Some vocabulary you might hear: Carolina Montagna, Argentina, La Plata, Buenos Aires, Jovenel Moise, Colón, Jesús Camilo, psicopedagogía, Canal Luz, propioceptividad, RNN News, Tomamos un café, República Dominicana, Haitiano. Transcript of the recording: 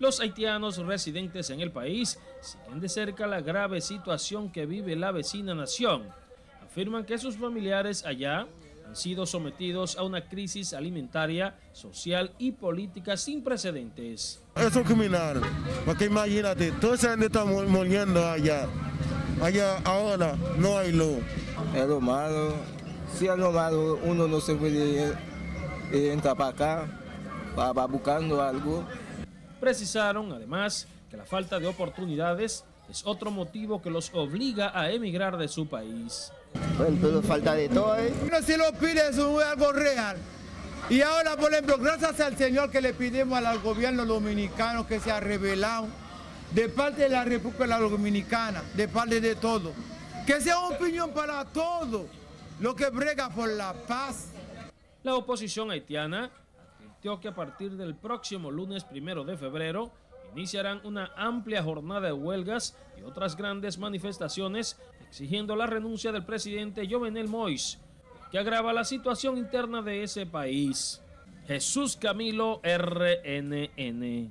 Los haitianos residentes en el país siguen de cerca la grave situación que vive la vecina nación. Afirman que sus familiares allá han sido sometidos a una crisis alimentaria, social y política sin precedentes. Es un criminal, porque imagínate, toda esa gente está muriendo allá. Allá ahora no hay luz. Es lo malo. Si es lo malo, uno no se puede entrar para acá, va buscando algo. Precisaron, además, que la falta de oportunidades es otro motivo que los obliga a emigrar de su país. Bueno, pero falta de todo, ¿eh? Uno si lo pide es algo real. Y ahora, por ejemplo, gracias al Señor que le pedimos al gobierno dominicano que se ha revelado de parte de la República Dominicana, de parte de todo, que sea una opinión para todo lo que brega por la paz. La oposición haitiana advirtió que a partir del próximo lunes 1 de febrero iniciarán una amplia jornada de huelgas y otras grandes manifestaciones exigiendo la renuncia del presidente Jovenel Moise, que agrava la situación interna de ese país. Jesús Camilo, RNN.